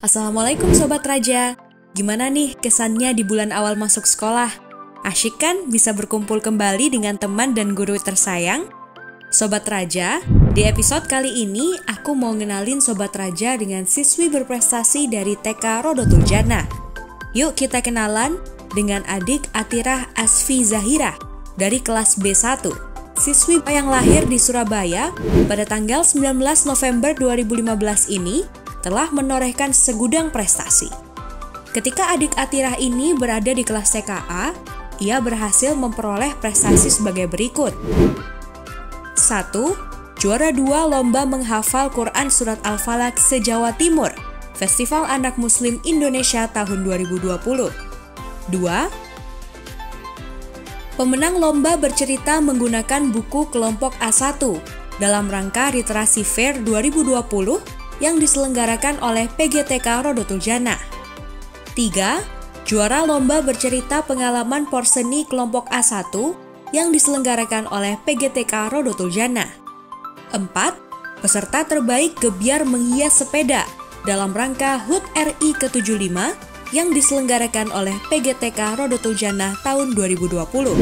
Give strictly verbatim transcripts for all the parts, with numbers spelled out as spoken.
Assalamualaikum Sobat Raja, gimana nih kesannya di bulan awal masuk sekolah? Asyik kan bisa berkumpul kembali dengan teman dan guru tersayang? Sobat Raja, di episode kali ini aku mau ngenalin Sobat Raja dengan siswi berprestasi dari T K Raudlatul Jannah. Yuk kita kenalan dengan adik Athirah Azvie Zhahirah dari kelas B satu, siswi yang lahir di Surabaya pada tanggal sembilan belas November dua ribu lima belas ini telah menorehkan segudang prestasi. Ketika adik Athirah ini berada di kelas T K A, ia berhasil memperoleh prestasi sebagai berikut. satu. Juara dua Lomba Menghafal Quran Surat Al-Falaq se-Jawa Timur, Festival Anak Muslim Indonesia tahun dua ribu dua puluh. dua. Pemenang lomba bercerita menggunakan buku kelompok A satu dalam rangka Literasi Fair dua ribu dua puluh yang diselenggarakan oleh P G T K Raudlatul Jannah. tiga. Juara lomba bercerita pengalaman porseni kelompok A satu yang diselenggarakan oleh P G T K Raudlatul Jannah. empat. Peserta terbaik gebyar menghias sepeda dalam rangka H U T R I ke tujuh puluh lima yang diselenggarakan oleh P G T K Raudlatul Jannah tahun dua ribu dua puluh.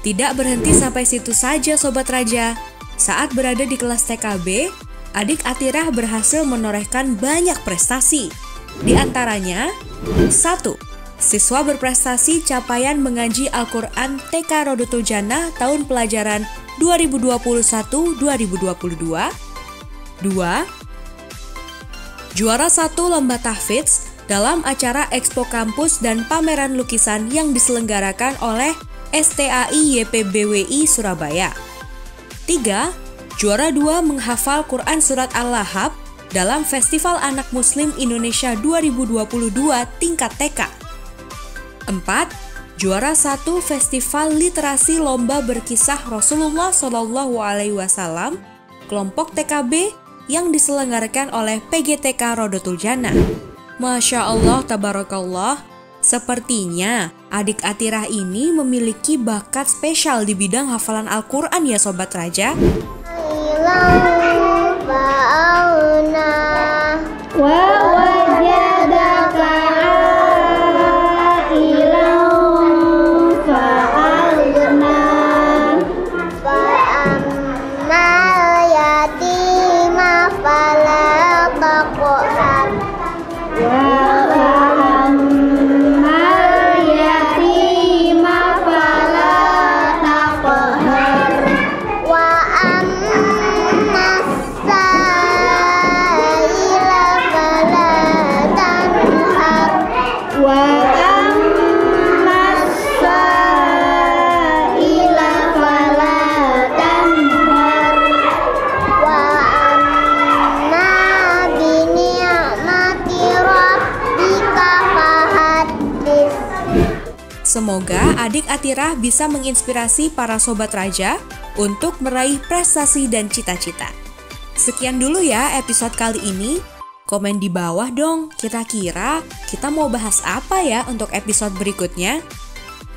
Tidak berhenti sampai situ saja Sobat Raja. Saat berada di kelas T K B, adik Athirah berhasil menorehkan banyak prestasi. Di antaranya, satu. Siswa berprestasi capaian mengaji Al-Quran T K Raudlatul Jannah tahun pelajaran dua ribu dua puluh satu dua ribu dua puluh dua. dua. Juara satu Lomba Tahfidz dalam acara Expo Kampus dan Pameran Lukisan yang diselenggarakan oleh S T A I Y P B W I Surabaya. tiga. Juara dua menghafal Quran Surat Al-Lahab dalam Festival Anak Muslim Indonesia dua ribu dua puluh dua tingkat T K. empat. Juara satu Festival Literasi Lomba Berkisah Rasulullah shallallahu alaihi wasallam kelompok T K B yang diselenggarakan oleh P G T K Raudlatul Jannah. Masya Allah, tabarakallah, sepertinya adik Athirah ini memiliki bakat spesial di bidang hafalan Al-Quran ya Sobat Raja. Semoga adik Athirah bisa menginspirasi para Sobat Raja untuk meraih prestasi dan cita-cita. Sekian dulu ya episode kali ini. Komen di bawah dong, kira-kira kita mau bahas apa ya untuk episode berikutnya.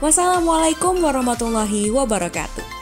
Wassalamualaikum warahmatullahi wabarakatuh.